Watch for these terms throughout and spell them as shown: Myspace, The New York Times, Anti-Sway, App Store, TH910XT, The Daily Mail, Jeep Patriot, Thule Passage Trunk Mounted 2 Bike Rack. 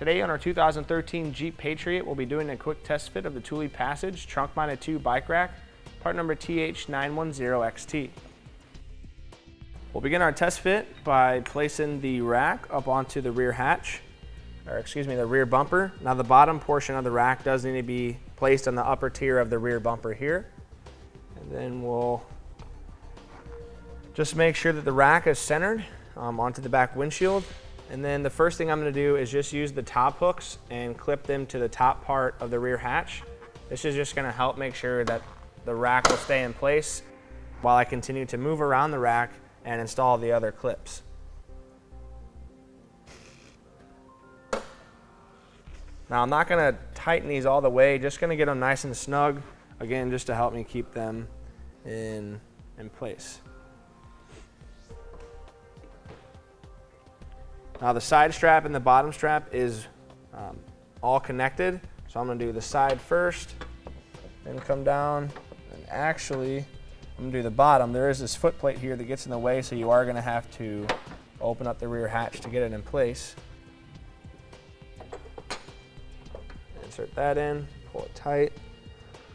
Today on our 2013 Jeep Patriot, we'll be doing a quick test fit of the Thule Passage Trunk Mounted 2 Bike Rack, part number TH910XT. We'll begin our test fit by placing the rack up onto the rear hatch, or excuse me, the rear bumper. Now the bottom portion of the rack does need to be placed on the upper tier of the rear bumper here. And then we'll just make sure that the rack is centered onto the back windshield. And then the first thing I'm going to do is just use the top hooks and clip them to the top part of the rear hatch. This is just going to help make sure that the rack will stay in place while I continue to move around the rack and install the other clips. Now I'm not going to tighten these all the way, just going to get them nice and snug, again just to help me keep them in place. Now the side strap and the bottom strap is all connected, so I'm going to do the side first, then come down, and actually I'm going to do the bottom. There is this foot plate here that gets in the way, so you are going to have to open up the rear hatch to get it in place. Insert that in, pull it tight,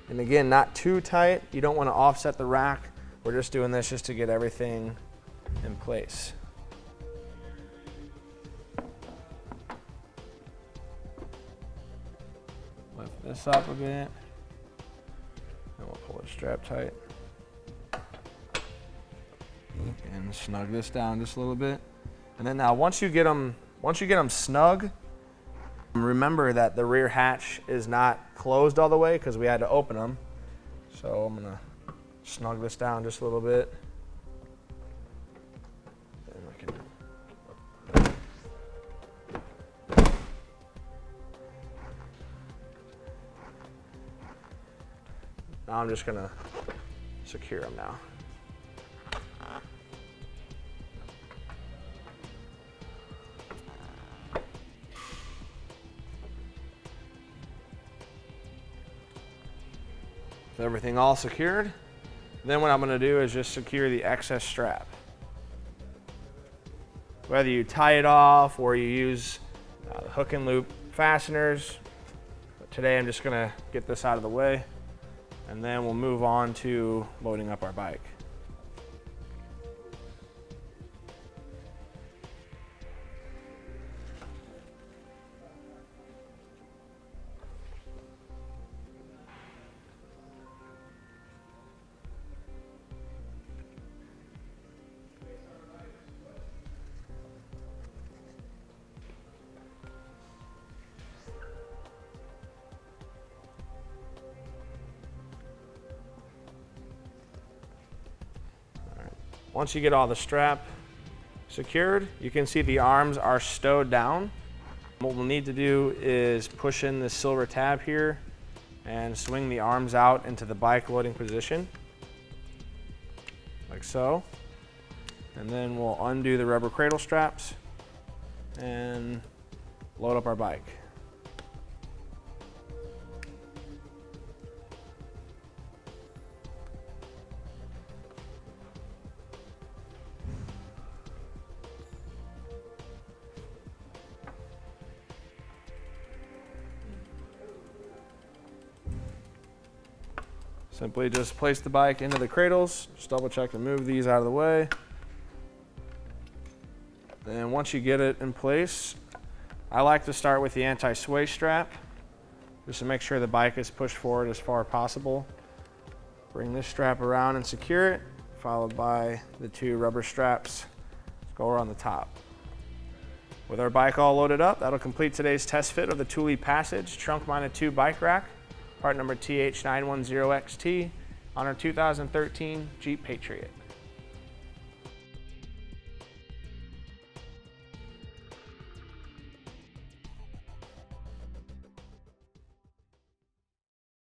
and again, not too tight. You don't want to offset the rack. We're just doing this just to get everything in place. Lift this up a bit, and we'll pull the strap tight. And snug this down just a little bit. And then now once you get them snug, remember that the rear hatch is not closed all the way because we had to open them. So I'm gonna snug this down just a little bit. Now I'm just gonna secure them now. With everything all secured, then what I'm gonna do is just secure the excess strap. Whether you tie it off or you use the hook and loop fasteners, but today I'm just gonna get this out of the way. And then we'll move on to loading up our bike. Once you get all the strap secured, you can see the arms are stowed down. What we'll need to do is push in the silver tab here and swing the arms out into the bike loading position, like so. And then we'll undo the rubber cradle straps and load up our bike. Simply just place the bike into the cradles, just double check to move these out of the way. Then once you get it in place, I like to start with the anti-sway strap, just to make sure the bike is pushed forward as far as possible. Bring this strap around and secure it, followed by the two rubber straps that go around the top. With our bike all loaded up, that'll complete today's test fit of the Thule Passage Trunk Mounted 2 Bike Rack, part number TH910XT on our 2013 Jeep Patriot.